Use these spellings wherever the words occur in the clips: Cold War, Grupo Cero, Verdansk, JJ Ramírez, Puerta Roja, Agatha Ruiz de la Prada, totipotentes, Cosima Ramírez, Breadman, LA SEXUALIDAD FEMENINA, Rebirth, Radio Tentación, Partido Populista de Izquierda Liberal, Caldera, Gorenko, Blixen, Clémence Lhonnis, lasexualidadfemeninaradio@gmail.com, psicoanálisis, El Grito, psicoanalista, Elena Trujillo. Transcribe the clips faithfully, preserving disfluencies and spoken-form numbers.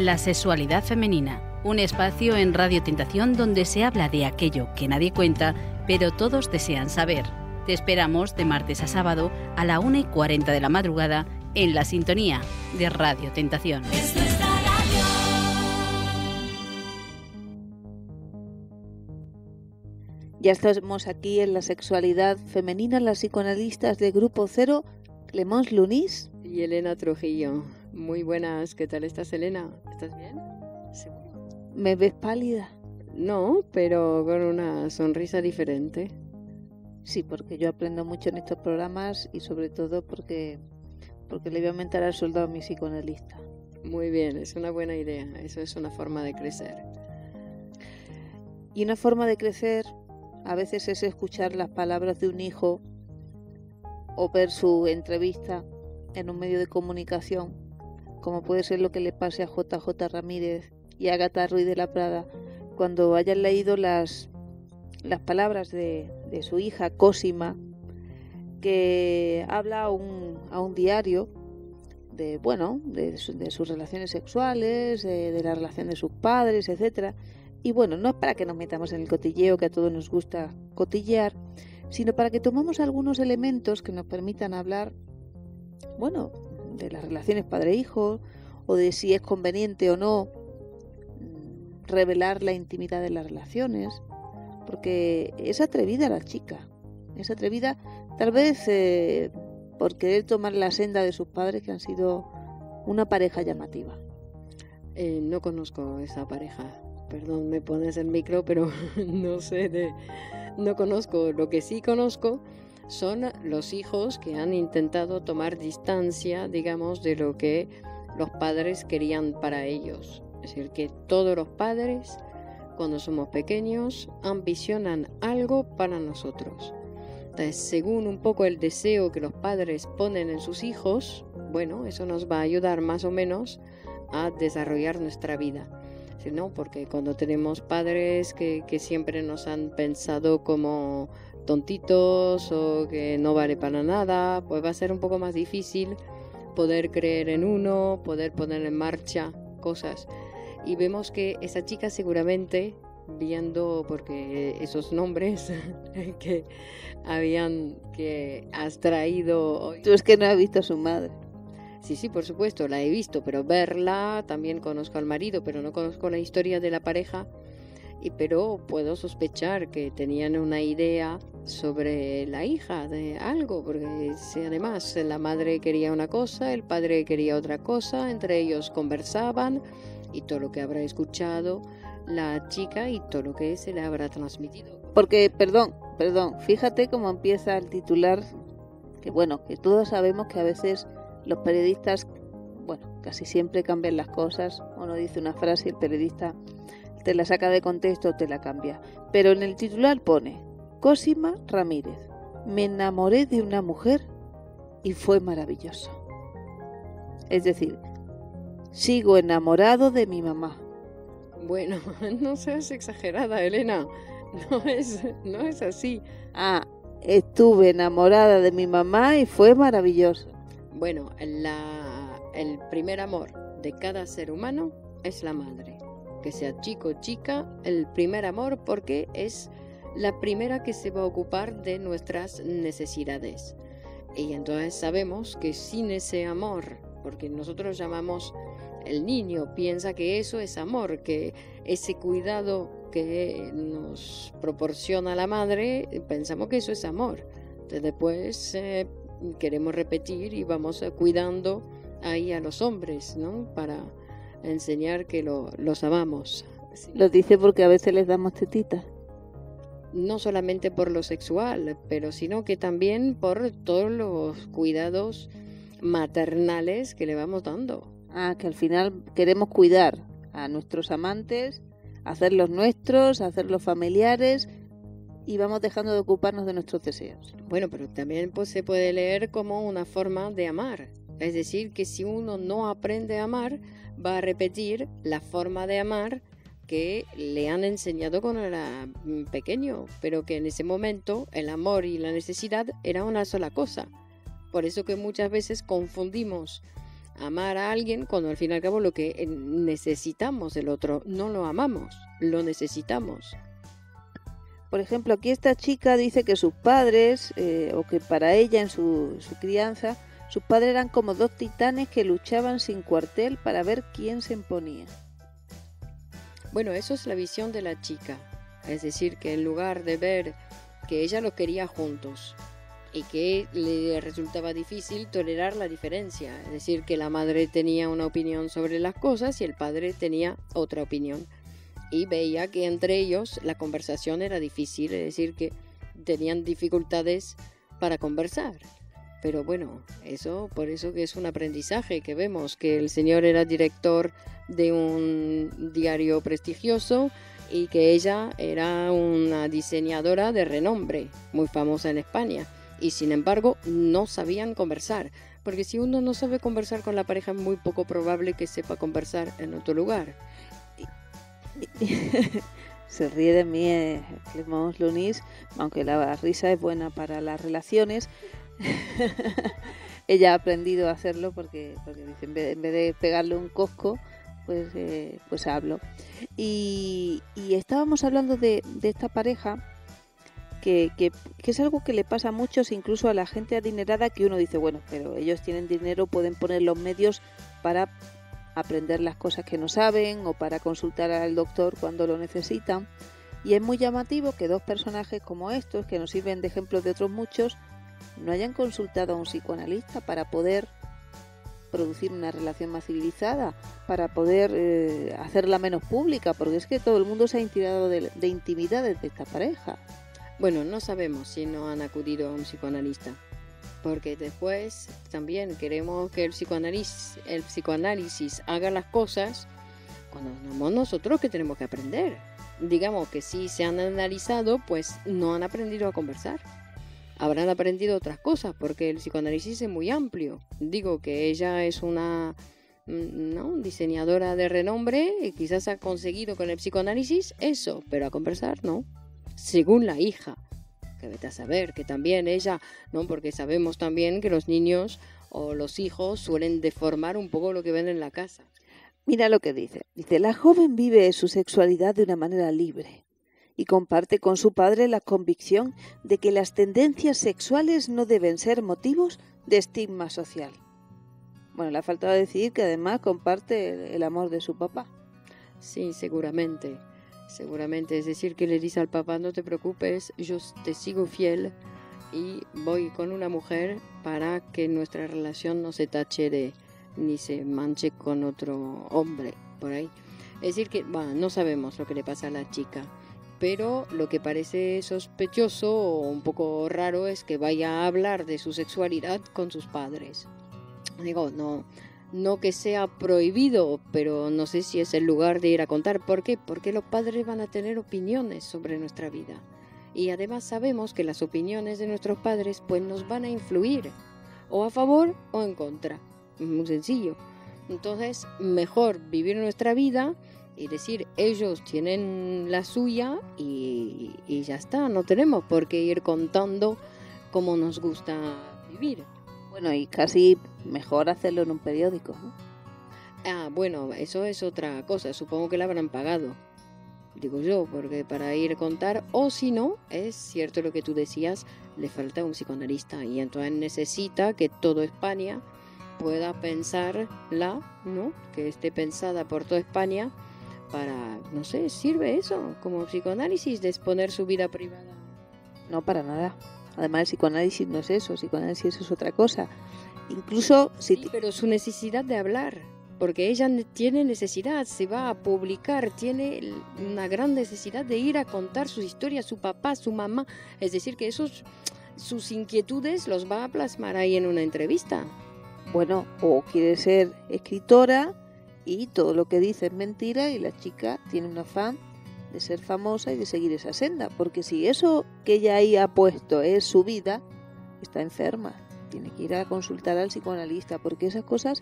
La sexualidad femenina, un espacio en Radio Tentación donde se habla de aquello que nadie cuenta, pero todos desean saber. Te esperamos de martes a sábado a la una y cuarenta de la madrugada en la sintonía de Radio Tentación. Es nuestra radio. Ya estamos aquí en la sexualidad femenina, las psicoanalistas de Grupo Cero, Clémence Lhonnis y Elena Trujillo. Muy buenas, ¿qué tal estás, Elena? ¿Estás bien? ¿Seguro? ¿Me ves pálida? No, pero con una sonrisa diferente. Sí, porque yo aprendo mucho en estos programas y sobre todo porque, porque le voy a aumentar el sueldo a mi psicoanalista. Muy bien, es una buena idea, eso es una forma de crecer. Y una forma de crecer a veces es escuchar las palabras de un hijo o ver su entrevista en un medio de comunicación, como puede ser lo que le pase a J J Ramírez y a Agatha Ruiz de la Prada, cuando hayan leído las, las palabras de, de su hija Cosima, que habla a un, a un diario de, bueno, de, su, de sus relaciones sexuales, de, de la relación de sus padres, etcétera. Y bueno, no es para que nos metamos en el cotilleo, que a todos nos gusta cotillear, sino para que tomemos algunos elementos que nos permitan hablar, bueno, de las relaciones padre-hijo, o de si es conveniente o no revelar la intimidad de las relaciones, porque es atrevida la chica, es atrevida tal vez eh, por querer tomar la senda de sus padres, que han sido una pareja llamativa. Eh, no conozco esa pareja, perdón, me pones el micro, pero no sé, de, no conozco. Lo que sí conozco son los hijos que han intentado tomar distancia, digamos, de lo que los padres querían para ellos. Es decir, que todos los padres, cuando somos pequeños, ambicionan algo para nosotros. Entonces, según un poco el deseo que los padres ponen en sus hijos, bueno, eso nos va a ayudar más o menos a desarrollar nuestra vida. Es decir, ¿no? Porque cuando tenemos padres que, que siempre nos han pensado como tontitos o que no vale para nada, pues va a ser un poco más difícil poder creer en uno, poder poner en marcha cosas. Y vemos que esa chica seguramente, viendo porque esos nombres que habían, que has traído... Tú es que no has visto a su madre. Sí, sí, por supuesto, la he visto, pero verla, también conozco al marido, pero no conozco la historia de la pareja. Pero puedo sospechar que tenían una idea sobre la hija de algo, porque si además la madre quería una cosa, el padre quería otra cosa, entre ellos conversaban y todo lo que habrá escuchado la chica y todo lo que se le habrá transmitido. Porque, perdón, perdón, fíjate cómo empieza el titular, que bueno, que todos sabemos que a veces los periodistas, bueno, casi siempre cambian las cosas, uno dice una frase y el periodista te la saca de contexto, te la cambia. Pero en el titular pone: Cosima Ramírez, me enamoré de una mujer y fue maravilloso. Es decir, sigo enamorado de mi mamá. Bueno, no seas exagerada, Elena. No es, no es así. Ah, estuve enamorada de mi mamá y fue maravilloso. Bueno, la, el primer amor de cada ser humano es la madre. Que sea chico o chica, el primer amor, porque es la primera que se va a ocupar de nuestras necesidades. Y entonces sabemos que sin ese amor, porque nosotros llamamos, el niño piensa que eso es amor, que ese cuidado que nos proporciona la madre, pensamos que eso es amor. Entonces después eh, queremos repetir y vamos cuidando ahí a los hombres, ¿no? Para enseñar que lo, los amamos. Sí. Lo dice porque a veces les damos tetitas. No solamente por lo sexual, pero sino que también por todos los cuidados maternales que le vamos dando. Ah, que al final queremos cuidar a nuestros amantes, hacerlos nuestros, hacerlos familiares, y vamos dejando de ocuparnos de nuestros deseos. Bueno, pero también pues, se puede leer como una forma de amar. Es decir, que si uno no aprende a amar, va a repetir la forma de amar que le han enseñado cuando era pequeño, pero que en ese momento el amor y la necesidad era una sola cosa. Por eso que muchas veces confundimos amar a alguien cuando al fin y al cabo lo que necesitamos del otro no lo amamos, lo necesitamos. Por ejemplo, aquí esta chica dice que sus padres, eh, o que para ella en su, su crianza, sus padres eran como dos titanes que luchaban sin cuartel para ver quién se imponía. Bueno, eso es la visión de la chica. Es decir, que en lugar de ver que ella los quería juntos y que le resultaba difícil tolerar la diferencia, es decir, que la madre tenía una opinión sobre las cosas y el padre tenía otra opinión. Y veía que entre ellos la conversación era difícil, es decir, que tenían dificultades para conversar. Pero bueno, eso por eso que es un aprendizaje que vemos, que el señor era director de un diario prestigioso y que ella era una diseñadora de renombre, muy famosa en España. Y sin embargo, no sabían conversar, porque si uno no sabe conversar con la pareja, es muy poco probable que sepa conversar en otro lugar. Se ríe de mí eh, Clémence Lhonnis, aunque la risa es buena para las relaciones. Ella ha aprendido a hacerlo porque, porque dice, en vez, en vez de pegarle un cosco, pues, eh, pues hablo. Y, y estábamos hablando de, de esta pareja que, que, que es algo que le pasa a muchos, incluso a la gente adinerada, que uno dice, bueno, pero ellos tienen dinero, pueden poner los medios para aprender las cosas que no saben o para consultar al doctor cuando lo necesitan. Y es muy llamativo que dos personajes como estos, que nos sirven de ejemplos de otros muchos, no hayan consultado a un psicoanalista para poder producir una relación más civilizada, para poder eh, hacerla menos pública, porque es que todo el mundo se ha intimidado de, de intimidades de esta pareja. Bueno, no sabemos si no han acudido a un psicoanalista, porque después también queremos que el psicoanálisis, el psicoanálisis haga las cosas cuando somos nosotros que tenemos que aprender. Digamos que si se han analizado, pues no han aprendido a conversar. Habrán aprendido otras cosas, porque el psicoanálisis es muy amplio. Digo que ella es una ¿no? diseñadora de renombre y quizás ha conseguido con el psicoanálisis eso, pero a conversar no. Según la hija, que vete a saber, que también ella, ¿no? Porque sabemos también que los niños o los hijos suelen deformar un poco lo que ven en la casa. Mira lo que dice. Dice, la joven vive su sexualidad de una manera libre y comparte con su padre la convicción de que las tendencias sexuales no deben ser motivos de estigma social. Bueno, le ha faltado decir que además comparte el amor de su papá. Sí, seguramente, seguramente. Es decir, que le dice al papá, no te preocupes, yo te sigo fiel y voy con una mujer para que nuestra relación no se tache de, ni se manche con otro hombre por ahí. Es decir que, bah, no sabemos lo que le pasa a la chica. Pero lo que parece sospechoso o un poco raro es que vaya a hablar de su sexualidad con sus padres. Digo, no, no que sea prohibido, pero no sé si es el lugar de ir a contar. ¿Por qué? Porque los padres van a tener opiniones sobre nuestra vida. Y además sabemos que las opiniones de nuestros padres pues nos van a influir, o a favor o en contra. Es muy sencillo. Entonces, mejor vivir nuestra vida. Y decir, ellos tienen la suya y, y ya está, no tenemos por qué ir contando cómo nos gusta vivir. Bueno, y casi mejor hacerlo en un periódico, ¿no? Ah, bueno, eso es otra cosa, supongo que la habrán pagado, digo yo, porque para ir a contar, o si no, es cierto lo que tú decías, le falta un psicoanalista y entonces necesita que todo España pueda pensarla, ¿no? Que esté pensada por toda España. Para, no sé, ¿sirve eso como psicoanálisis de exponer su vida privada? No, para nada. Además, el psicoanálisis no es eso, el psicoanálisis es otra cosa. Incluso si... Sí, pero su necesidad de hablar, porque ella tiene necesidad, se va a publicar, tiene una gran necesidad de ir a contar sus historias, su papá, su mamá. Es decir, que esos, sus inquietudes los va a plasmar ahí en una entrevista. Bueno, o quiere ser escritora, y todo lo que dice es mentira y la chica tiene un afán de ser famosa y de seguir esa senda, porque si eso que ella ahí ha puesto es su vida, está enferma, tiene que ir a consultar al psicoanalista, porque esas cosas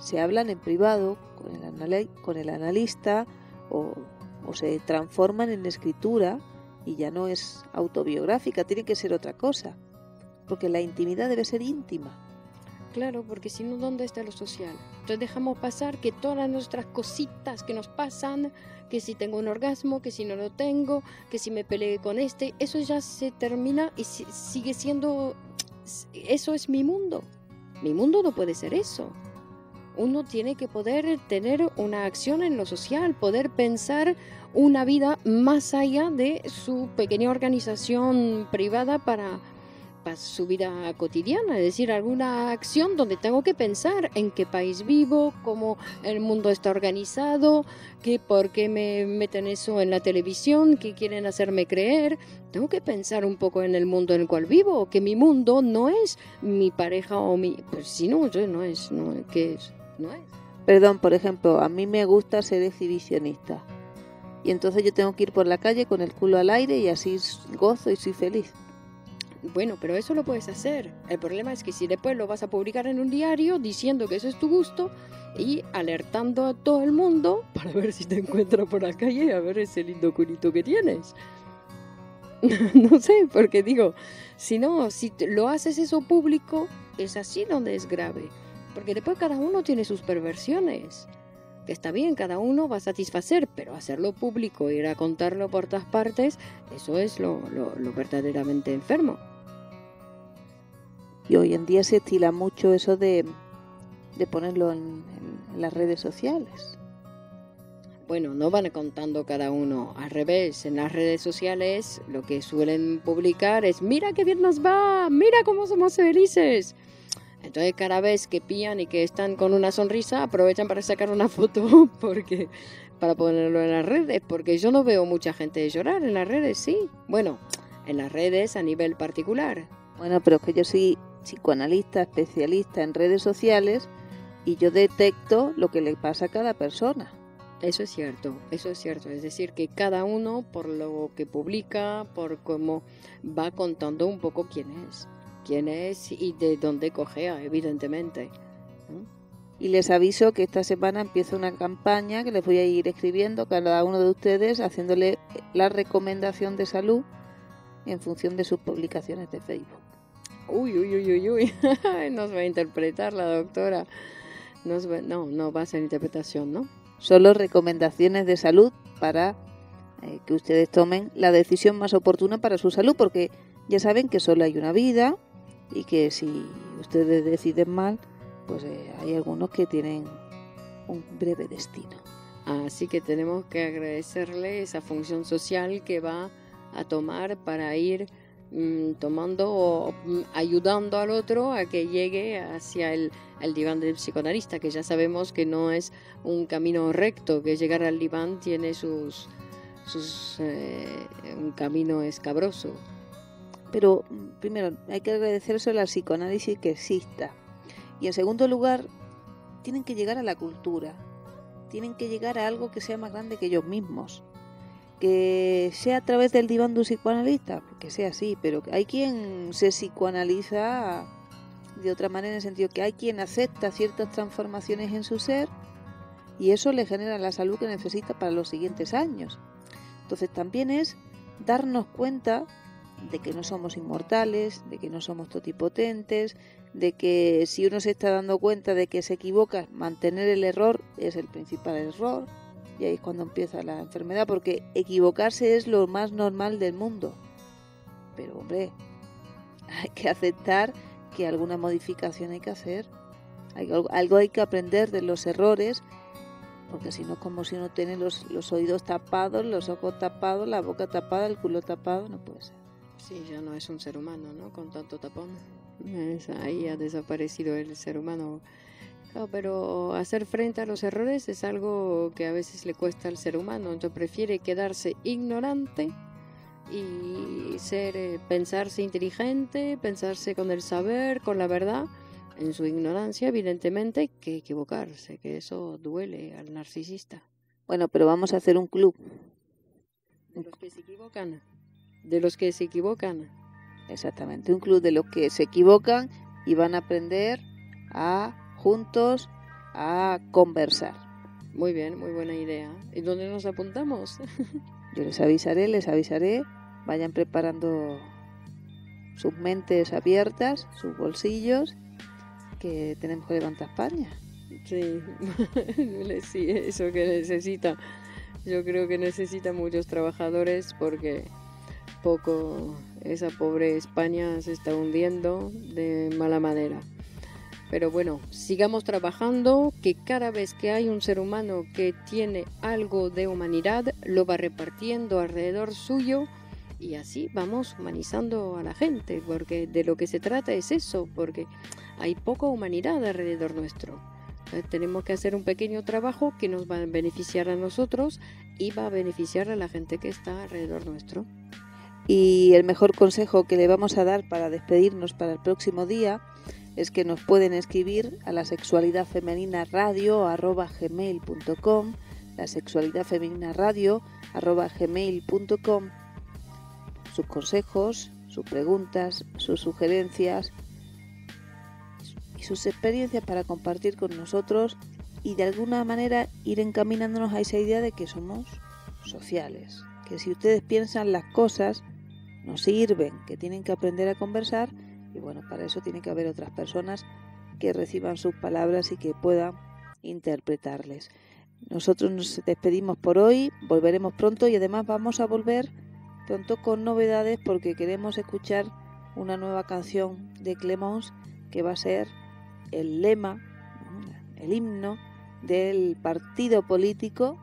se hablan en privado con el, anal- con el analista o, o se transforman en escritura y ya no es autobiográfica, tiene que ser otra cosa, porque la intimidad debe ser íntima. claro, porque si no, ¿dónde está lo social? Entonces dejamos pasar que todas nuestras cositas que nos pasan, que si tengo un orgasmo, que si no lo tengo, que si me peleé con este, eso ya se termina y sigue siendo, eso es mi mundo. Mi mundo no puede ser eso. Uno tiene que poder tener una acción en lo social, poder pensar una vida más allá de su pequeña organización privada para, para su vida cotidiana. Es decir, alguna acción donde tengo que pensar en qué país vivo, cómo el mundo está organizado, que por qué me meten eso en la televisión, qué quieren hacerme creer. Tengo que pensar un poco en el mundo en el cual vivo, que mi mundo no es mi pareja o mi... Pues si no, yo no es, no, ¿qué es? No es. Perdón, por ejemplo, a mí me gusta ser exhibicionista y entonces yo tengo que ir por la calle con el culo al aire y así gozo y soy feliz. Bueno, pero eso lo puedes hacer. El problema es que si después lo vas a publicar en un diario diciendo que eso es tu gusto y alertando a todo el mundo para ver si te encuentras por la calle y a ver ese lindo culito que tienes. No sé, porque digo, si no, si lo haces eso público, es así donde es grave. Porque después cada uno tiene sus perversiones. Está bien, cada uno va a satisfacer, pero hacerlo público, ir a contarlo por todas partes, eso es lo, lo, lo verdaderamente enfermo. Y hoy en día se estila mucho eso de, de ponerlo en, en las redes sociales. Bueno, no van contando cada uno, al revés, en las redes sociales lo que suelen publicar es «Mira qué bien nos va, mira cómo somos felices». Entonces cada vez que pillan y que están con una sonrisa aprovechan para sacar una foto porque para ponerlo en las redes, porque yo no veo mucha gente llorar en las redes, sí. Bueno, en las redes a nivel particular. Bueno, pero es que yo soy psicoanalista, especialista en redes sociales y yo detecto lo que le pasa a cada persona. Eso es cierto, eso es cierto. Es decir, que cada uno por lo que publica, por cómo va contando un poco quién es. quién es y de dónde cojea, evidentemente. Y les aviso que esta semana empieza una campaña que les voy a ir escribiendo cada uno de ustedes, haciéndole la recomendación de salud en función de sus publicaciones de Facebook. Uy, uy, uy, uy, uy. Nos va a interpretar la doctora. Nos va... No, no va a ser interpretación, ¿no? Solo recomendaciones de salud para eh, que ustedes tomen la decisión más oportuna para su salud, porque ya saben que solo hay una vida y que si ustedes deciden mal, pues eh, hay algunos que tienen un breve destino. Así que tenemos que agradecerle esa función social que va a tomar para ir mmm, tomando o mmm, ayudando al otro a que llegue hacia el, el diván del psicoanalista, que ya sabemos que no es un camino recto, que llegar al diván tiene sus, sus eh, un camino escabroso. Pero primero hay que agradecerse al psicoanálisis que exista. Y en segundo lugar, tienen que llegar a la cultura. Tienen que llegar a algo que sea más grande que ellos mismos. Que sea a través del diván de un psicoanalista, que sea así. Pero hay quien se psicoanaliza de otra manera, en el sentido que hay quien acepta ciertas transformaciones en su ser y eso le genera la salud que necesita para los siguientes años. Entonces también es darnos cuenta de que no somos inmortales, de que no somos totipotentes, de que si uno se está dando cuenta de que se equivoca, mantener el error es el principal error, y ahí es cuando empieza la enfermedad, porque equivocarse es lo más normal del mundo. Pero hombre, hay que aceptar que alguna modificación hay que hacer, hay, algo hay que aprender de los errores, porque si no es como si uno tiene los, los oídos tapados, los ojos tapados, la boca tapada, el culo tapado, no puede ser. Sí, ya no es un ser humano, ¿no? Con tanto tapón. Es, ahí ha desaparecido el ser humano. No, pero hacer frente a los errores es algo que a veces le cuesta al ser humano. Entonces prefiere quedarse ignorante y ser, eh, pensarse inteligente, pensarse con el saber, con la verdad, en su ignorancia, evidentemente, que equivocarse, que eso duele al narcisista. Bueno, pero vamos a hacer un club. De los que se equivocan. De los que se equivocan. Exactamente, un club de los que se equivocan y van a aprender a juntos a conversar. Muy bien, muy buena idea. ¿Y dónde nos apuntamos? Yo les avisaré, les avisaré. Vayan preparando sus mentes abiertas, sus bolsillos, que tenemos que levantar España. Sí, sí, eso que necesita. Yo creo que necesita muchos trabajadores porque poco esa pobre España se está hundiendo de mala manera. Pero bueno, sigamos trabajando, que cada vez que hay un ser humano que tiene algo de humanidad, lo va repartiendo alrededor suyo y así vamos humanizando a la gente, porque de lo que se trata es eso, porque hay poca humanidad alrededor nuestro. Entonces, tenemos que hacer un pequeño trabajo que nos va a beneficiar a nosotros y va a beneficiar a la gente que está alrededor nuestro. Y el mejor consejo que le vamos a dar para despedirnos para el próximo día es que nos pueden escribir a la sexualidad femenina radio arroba gmail punto com, la sexualidad femenina radio arroba gmail punto com, sus consejos, sus preguntas, sus sugerencias y sus experiencias para compartir con nosotros y de alguna manera ir encaminándonos a esa idea de que somos sociales, que si ustedes piensan las cosas nos sirven, que tienen que aprender a conversar. Y bueno, para eso tiene que haber otras personas que reciban sus palabras y que puedan interpretarles. Nosotros nos despedimos por hoy, volveremos pronto y además vamos a volver pronto con novedades porque queremos escuchar una nueva canción de Clémence que va a ser el lema, el himno del partido político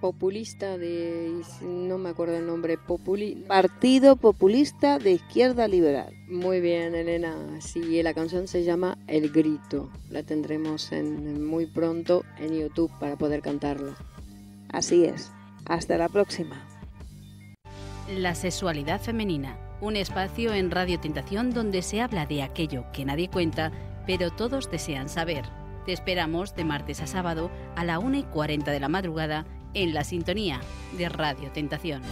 populista de, no me acuerdo el nombre, populi... Partido Populista de Izquierda Liberal. Muy bien, Elena. Sí, la canción se llama El Grito. La tendremos en, muy pronto en YouTube para poder cantarla. Así es. Hasta la próxima. La sexualidad femenina, un espacio en Radio Tentación donde se habla de aquello que nadie cuenta, pero todos desean saber. Te esperamos de martes a sábado a la una y cuarenta de la madrugada en la sintonía de Radio Tentación.